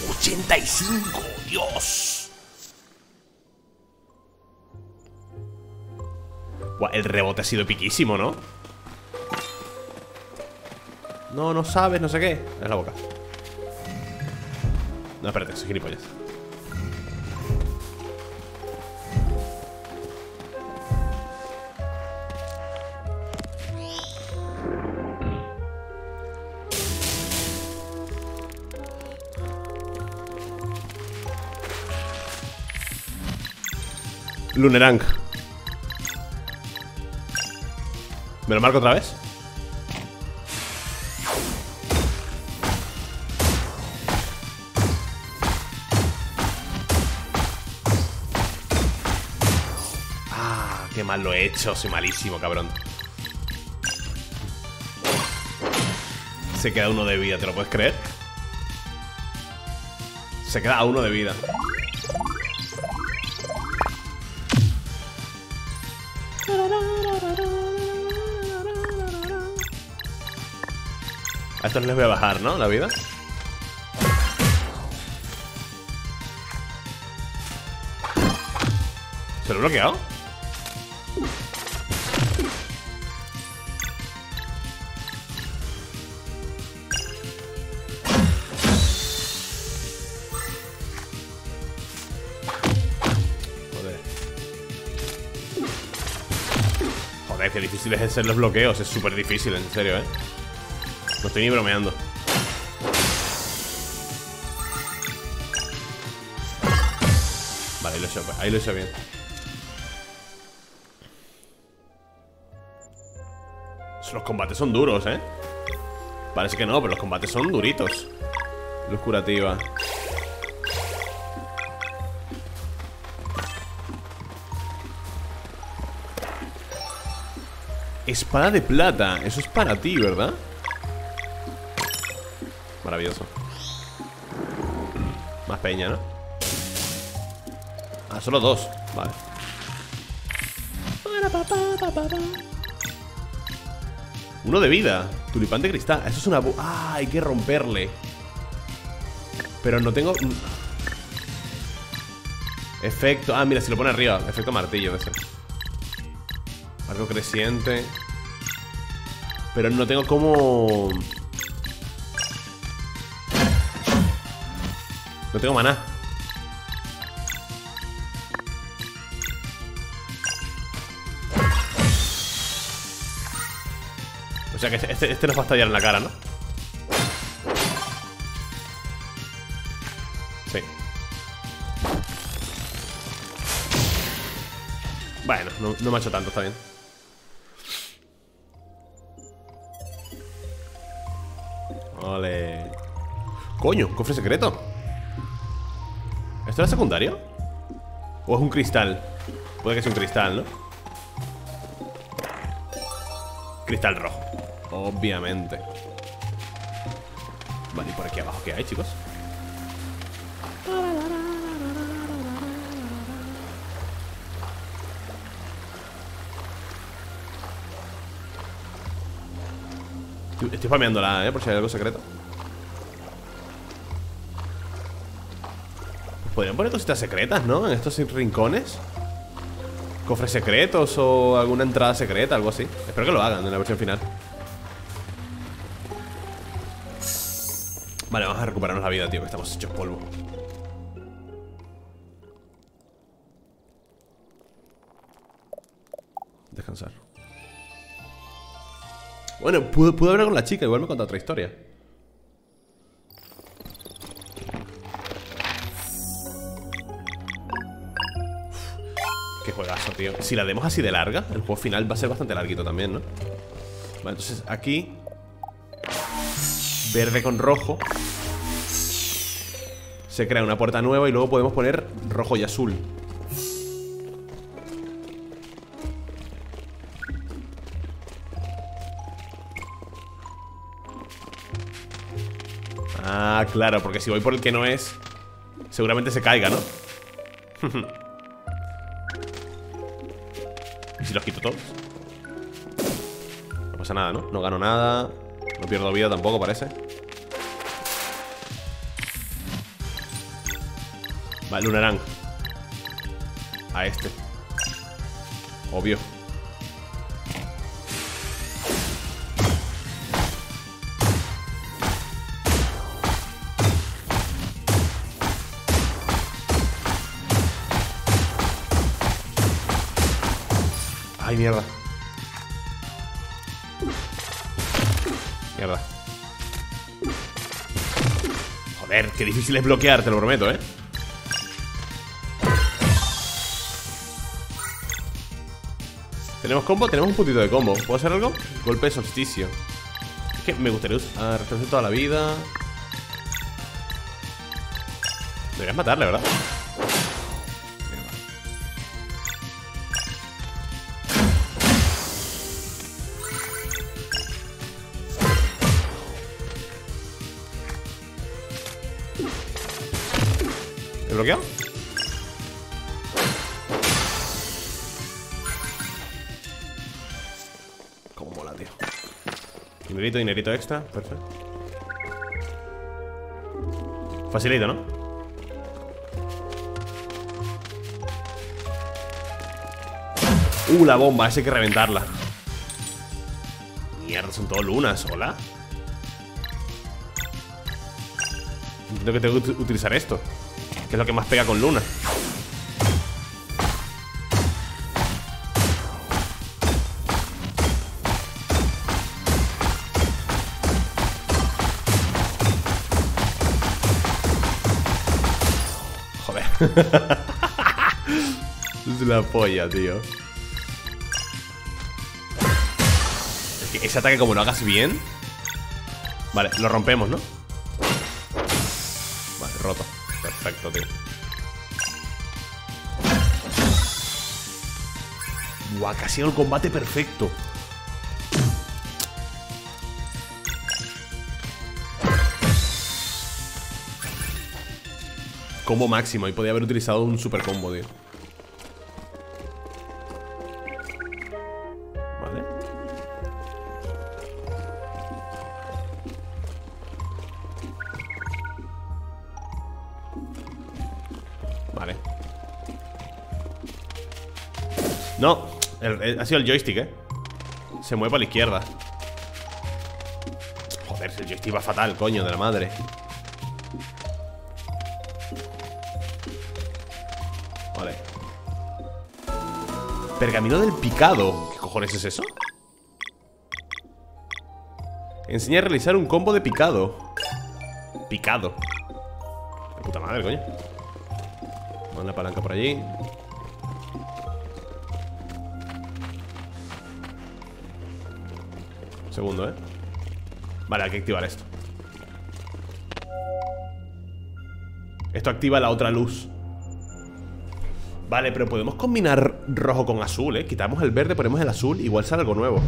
¡ochenta y cinco! ¡Dios! Buah, el rebote ha sido piquísimo, ¿no? No, no sabes, no sé qué. Es la boca. No, espérate, soy gilipollas. Lunerang. ¿Me lo marco otra vez? Ah, qué mal lo he hecho. Soy malísimo, cabrón. Se queda uno de vida, ¿te lo puedes creer? Se queda uno de vida. A estos les voy a bajar, ¿no? La vida. ¿Se lo he bloqueado? Joder. Joder, qué difícil es hacer los bloqueos. Es súper difícil, en serio, ¿eh? No estoy ni bromeando. Vale, ahí lo he hecho, ahí lo he hecho bien. Los combates son duros, ¿eh? Parece que no, pero los combates son duritos. Luz curativa. Espada de plata. Eso es para ti, ¿verdad? Maravilloso. Más peña, ¿no? Ah, solo dos. Vale. Uno de vida. Tulipán de cristal. Eso es una... Ah, hay que romperle. Pero no tengo... Efecto... Ah, mira, si lo pone arriba. Efecto martillo, ese. Arco creciente. Pero no tengo como... No tengo maná. O sea que este, este nos va a estallar en la cara, ¿no? Sí. Bueno, no, no me ha hecho tanto, está bien. Ole. Coño, cofre secreto. ¿Esto era secundario? ¿O es un cristal? Puede que sea un cristal, ¿no? Cristal rojo, obviamente. Vale, ¿y por aquí abajo qué hay, chicos? Estoy, estoy spameándola, ¿eh? Por si hay algo secreto. Podrían poner cositas secretas, ¿no? En estos rincones. Cofres secretos o alguna entrada secreta, algo así. Espero que lo hagan en la versión final. Vale, vamos a recuperarnos la vida, tío, que estamos hechos polvo. Descansar. Bueno, pude, pude hablar con la chica, igual me contó otra historia. Qué juegazo, tío. Si la demos así de larga, el juego final va a ser bastante larguito también, ¿no? Vale, entonces aquí verde con rojo se crea una puerta nueva y luego podemos poner rojo y azul. Ah, claro, porque si voy por el que no es, seguramente se caiga, ¿no? ¿Y si los quito todos? No pasa nada, ¿no? No gano nada. No pierdo vida tampoco, parece. Vale, Lunarang. A este. Obvio. Ay, mierda. Mierda. Joder, qué difícil es bloquear, te lo prometo, ¿eh? ¿Tenemos combo? Tenemos un putito de combo. ¿Puedo hacer algo? Golpe de solsticio. Es que me gustaría usar toda la vida. Deberías matarle, ¿verdad? ¿Bloqueado? Como mola, tío. Dinerito, dinerito extra. Perfecto. Facilito, ¿no? Uh, la bomba. Esa hay que reventarla. Mierda, son todo lunas. Hola. Entiendo que tengo que utilizar esto, que es lo que más pega con luna. Joder. Es la polla, tío. Es que ese ataque, como lo hagas bien. Vale, lo rompemos, ¿no? Vale, roto. Perfecto, tío. Buah, casi un combate perfecto. Combo máximo. Y podía haber utilizado un super combo, tío. Vale. Vale. No, el, el, ha sido el joystick, eh. Se mueve para la izquierda. Joder, el joystick va fatal, coño, de la madre. Vale. Pergamino del picado. ¿Qué cojones es eso? Enseña a realizar un combo de picado. Picado. De puta madre, coño. La palanca por allí. Segundo, ¿eh? Vale, hay que activar esto. Esto activa la otra luz. Vale, pero podemos combinar rojo con azul, ¿eh? Quitamos el verde, ponemos el azul. Igual sale algo nuevo.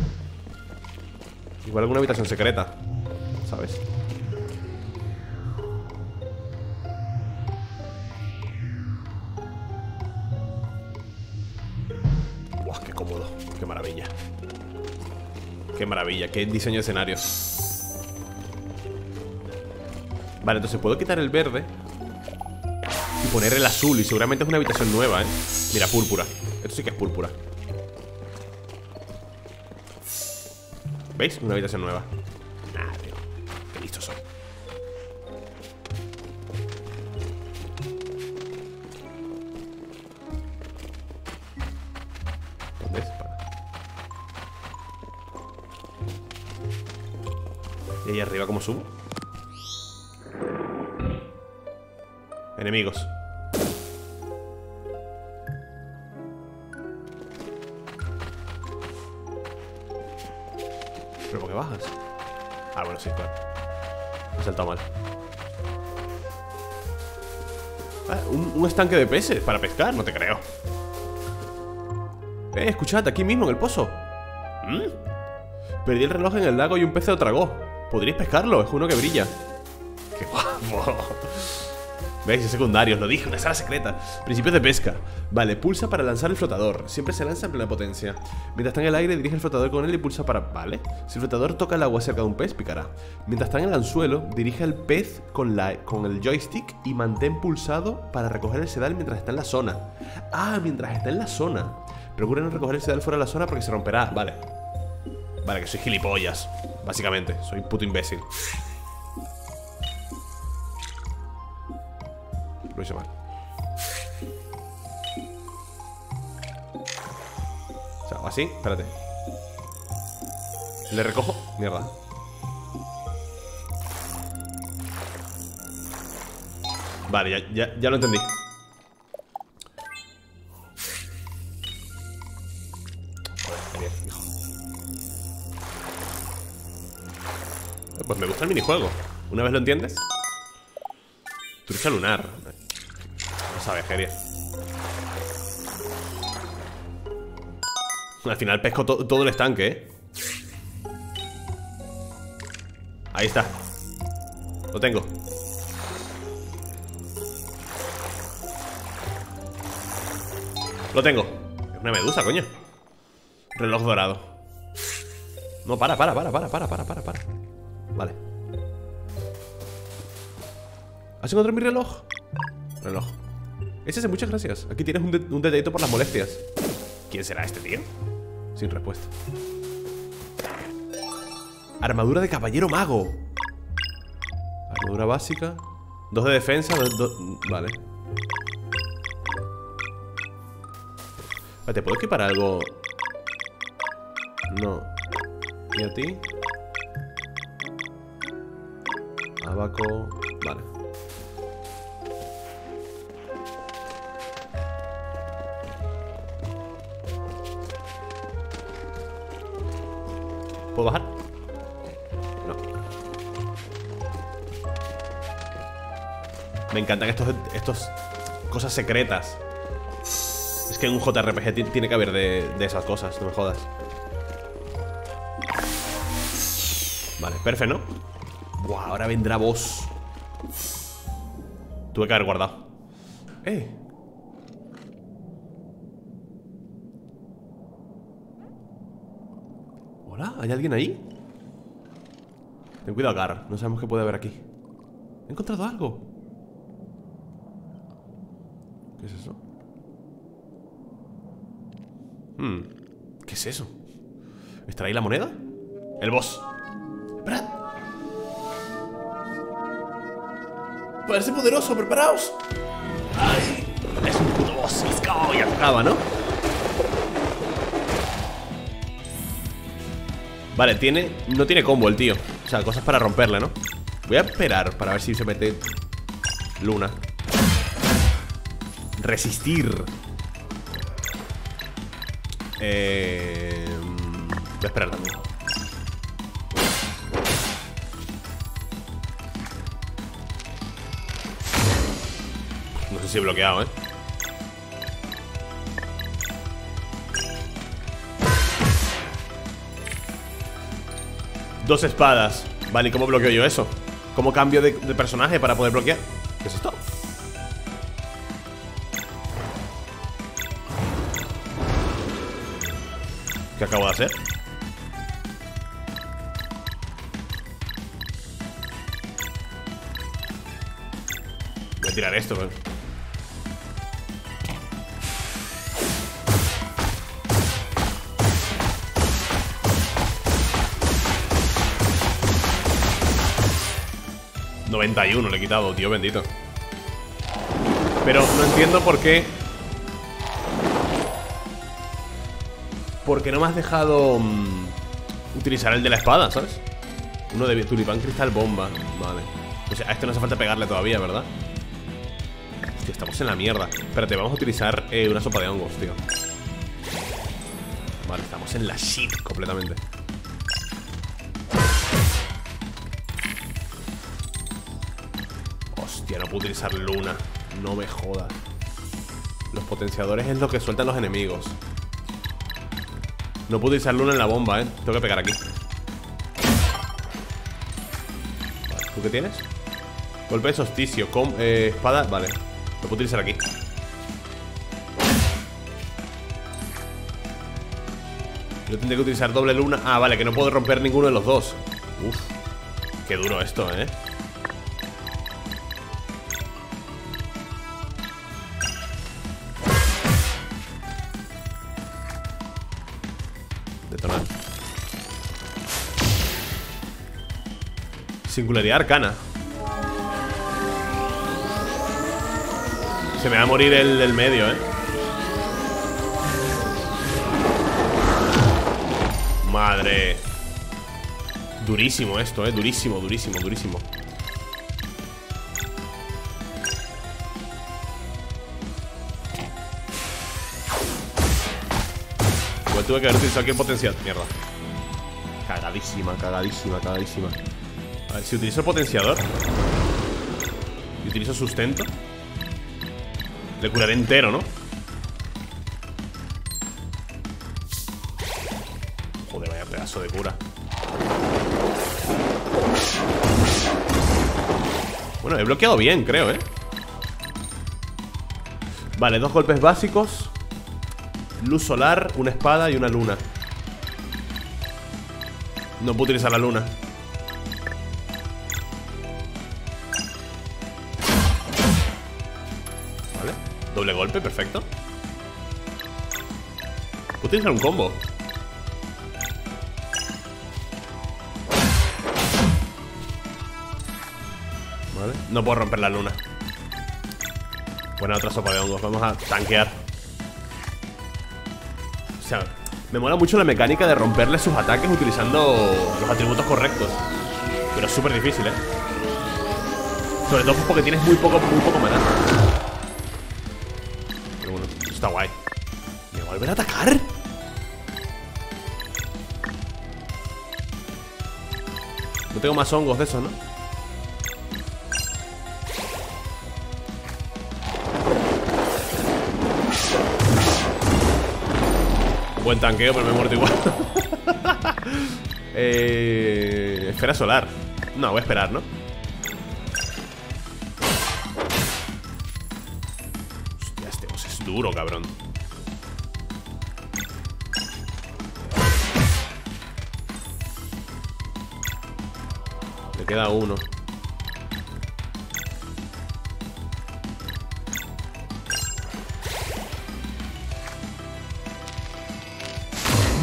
Igual alguna habitación secreta, ¿sabes? Buah, qué cómodo, qué maravilla. Qué maravilla, qué diseño de escenarios. Vale, entonces puedo quitar el verde y poner el azul, y seguramente es una habitación nueva, ¿eh? Mira, púrpura. Esto sí que es púrpura. ¿Veis? Una habitación nueva. Nah, tío. Qué listos son. ¿Dónde es? Para. ¿Y ahí arriba cómo subo? Enemigos. ¿Pero por qué bajas? Ah, bueno, sí, claro. Me he saltado mal. Ah, un, un estanque de peces para pescar, no te creo. Eh, escuchad, aquí mismo en el pozo. ¿Mm? Perdí el reloj en el lago y un pez se lo tragó. ¿Podríais pescarlo? Es uno que brilla. ¡Qué guapo! ¿Veis? Es secundario, os lo dije, una sala secreta. Principios de pesca. Vale, pulsa para lanzar el flotador. Siempre se lanza en plena potencia. Mientras está en el aire, dirige el flotador con él y pulsa para... Vale. Si el flotador toca el agua cerca de un pez, picará. Mientras está en el anzuelo, dirige el pez con, la... con el joystick y mantén pulsado para recoger el sedal mientras está en la zona. Ah, mientras está en la zona. Procura no recoger el sedal fuera de la zona porque se romperá. Vale. Vale, que soy gilipollas. Básicamente, soy puto imbécil. Lo hice mal. O sea, así, espérate. Le recojo. Mierda. Vale, ya, ya, ya lo entendí. Joder, hijo. Pues me gusta el minijuego. Una vez lo entiendes. Trucha lunar. Sabes, Geria. Al final pesco to todo el estanque, ¿eh? Ahí está. Lo tengo. Lo tengo. Es una medusa, coño. Reloj dorado. No, para, para, para, para, para, para, para. Vale. ¿Has encontrado mi reloj? Reloj. Ese hace muchas gracias. Aquí tienes un, de un detallito por las molestias. ¿Quién será este tío? Sin respuesta. Armadura de caballero mago. Armadura básica. Dos de defensa. Dos, dos, vale. Vale, ¿te puedo equipar algo? No. ¿Y a ti? Abaco. Vale. ¿Puedo bajar? No. Me encantan estos, estos cosas secretas. Es que en un J R P G tiene que haber de, de esas cosas, no me jodas. Vale, perfecto, ¿no? Buah, ahora vendrá boss. Tuve que haber guardado. Eh Hola, ¿hay alguien ahí? Ten cuidado, Gar, no sabemos qué puede haber aquí. He encontrado algo. ¿Qué es eso? Hmm. ¿Qué es eso? ¿Estará ahí la moneda? El boss. ¡Esperad! Parece poderoso, preparaos. ¡Ay! Es un puto boss. ¡Let's go! Ya tocaba, ¿no? Vale, tiene, no tiene combo el tío. O sea, cosas para romperle, ¿no? Voy a esperar para ver si se mete Luna. Resistir. eh, Voy a esperar también. No sé si he bloqueado, ¿eh? Dos espadas. Vale, ¿y cómo bloqueo yo eso? ¿Cómo cambio de, de personaje para poder bloquear? ¿Qué es esto? ¿Qué acabo de hacer? Voy a tirar esto, man. noventa y uno le he quitado, tío bendito. Pero no entiendo por qué. Porque no me has dejado um, utilizar el de la espada, ¿sabes? Uno de tulipán cristal bomba. Vale. O sea, a este no hace falta pegarle todavía, ¿verdad? Hostia, estamos en la mierda. Espérate, vamos a utilizar eh, una sopa de hongos, tío. Vale, estamos en la shit completamente. Hostia, no puedo utilizar luna. No me jodas. Los potenciadores es lo que sueltan los enemigos. No puedo utilizar luna en la bomba, eh. Tengo que pegar aquí. Vale, ¿tú qué tienes? Golpe de solsticio con eh, espada. Vale, lo puedo utilizar aquí. Yo tendré que utilizar doble luna. Ah, vale, que no puedo romper ninguno de los dos. Uf, qué duro esto, eh. Singularidad arcana. Se me va a morir el del medio, eh. Madre. Durísimo esto, eh. Durísimo, durísimo, durísimo. Igual tuve que haber utilizado aquí el potencial. Mierda. Cagadísima, cagadísima, cagadísima. A ver, si utilizo el potenciador y utilizo sustento, le curaré entero, ¿no? Joder, vaya pedazo de cura. Bueno, he bloqueado bien, creo, ¿eh? Vale, dos golpes básicos. Luz solar, una espada y una luna. No puedo utilizar la luna. Doble golpe, perfecto. Puedo utilizar un combo. Vale, no puedo romper la luna. Buena otra sopa de hongos, vamos a tanquear. O sea, me mola mucho la mecánica de romperle sus ataques utilizando los atributos correctos. Pero es súper difícil, eh. Sobre todo porque tienes muy poco, muy poco maná. Está guay. ¿Me vuelven a atacar? No tengo más hongos de esos, ¿no? Buen tanqueo, pero me he muerto igual. eh, esfera solar. No, voy a esperar, ¿no? Duro, cabrón. Me queda uno.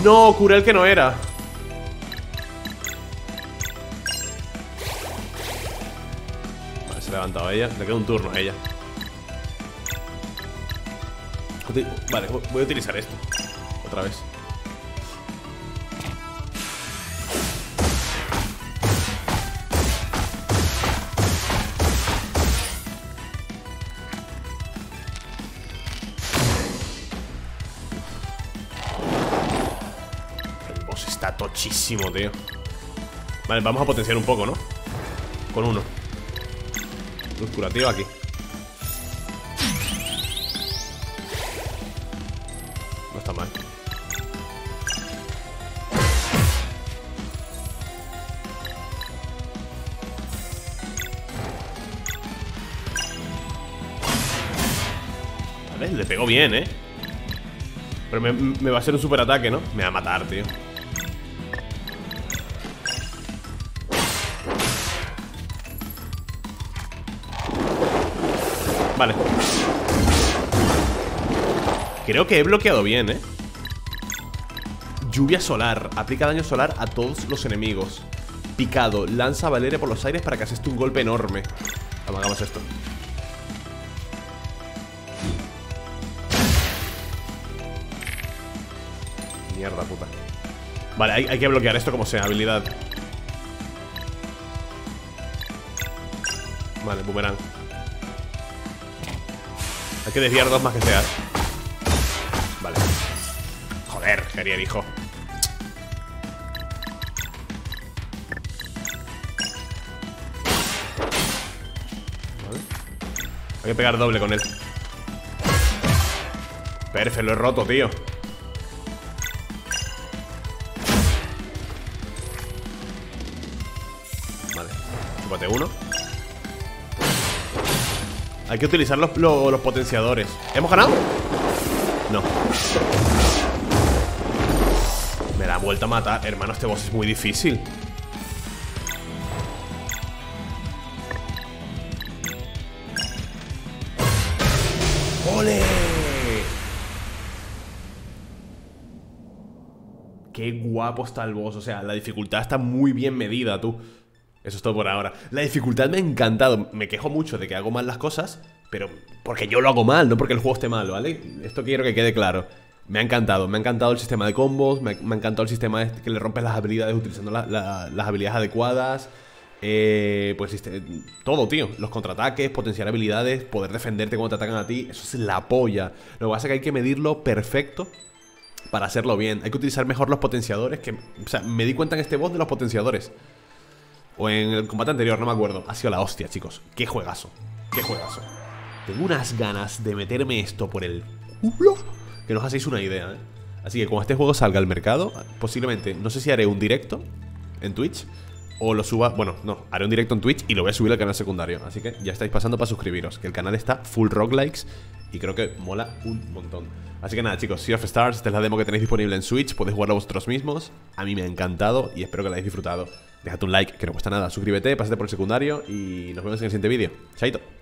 No, curé el que no era. Vale, se ha levantado ella. Le queda un turno a ella. Vale, voy a utilizar esto otra vez. El boss está tochísimo, tío. Vale, vamos a potenciar un poco, ¿no? Con uno. Luz curativa aquí. ¿Ves? Le pegó bien, ¿eh? Pero me, me va a hacer un super ataque, ¿no? Me va a matar, tío. Vale. Creo que he bloqueado bien, ¿eh? Lluvia solar. Aplica daño solar a todos los enemigos. Picado. Lanza a Valeria por los aires para que haces un golpe enorme. Vamos, hagamos esto. Mierda, puta. Vale, hay, hay que bloquear esto como sea. Habilidad. Vale, boomerang. Hay que desviar dos más que seas. Vale. Joder, genial, hijo. Vale. Hay que pegar doble con él. Perfecto, lo he roto, tío. Uno. Hay que utilizar los, los, los potenciadores. ¿Hemos ganado? No. Me la ha vuelto a matar. Hermano, este boss es muy difícil. ¡Ole! Qué guapo está el boss. O sea, la dificultad está muy bien medida, tú. Eso es todo por ahora. La dificultad me ha encantado. Me quejo mucho de que hago mal las cosas, pero porque yo lo hago mal, no porque el juego esté malo, ¿vale? Esto quiero que quede claro. Me ha encantado. Me ha encantado el sistema de combos. Me ha, me ha encantado el sistema de que le rompes las habilidades utilizando la, la, las habilidades adecuadas. Eh, pues este, todo, tío. Los contraataques, potenciar habilidades, poder defenderte cuando te atacan a ti. Eso es la polla. Lo que pasa es que hay que medirlo perfecto para hacerlo bien. Hay que utilizar mejor los potenciadores. Que, o sea, me di cuenta en este boss de los potenciadores. O en el combate anterior, no me acuerdo. Ha sido la hostia, chicos. Qué juegazo. Qué juegazo. Tengo unas ganas de meterme esto por el culo que no os hacéis una idea, ¿eh? Así que cuando este juego salga al mercado, posiblemente, no sé si haré un directo en Twitch o lo suba, bueno, no, haré un directo en Twitch y lo voy a subir al canal secundario. Así que ya estáis pasando para suscribiros, que el canal está full roguelikes y creo que mola un montón. Así que nada, chicos, Sea of Stars, esta es la demo que tenéis disponible en Switch. Podéis jugarla vosotros mismos. A mí me ha encantado y espero que la hayáis disfrutado. Dejad un like, que no cuesta nada. Suscríbete, pásate por el secundario y nos vemos en el siguiente vídeo. Chaito.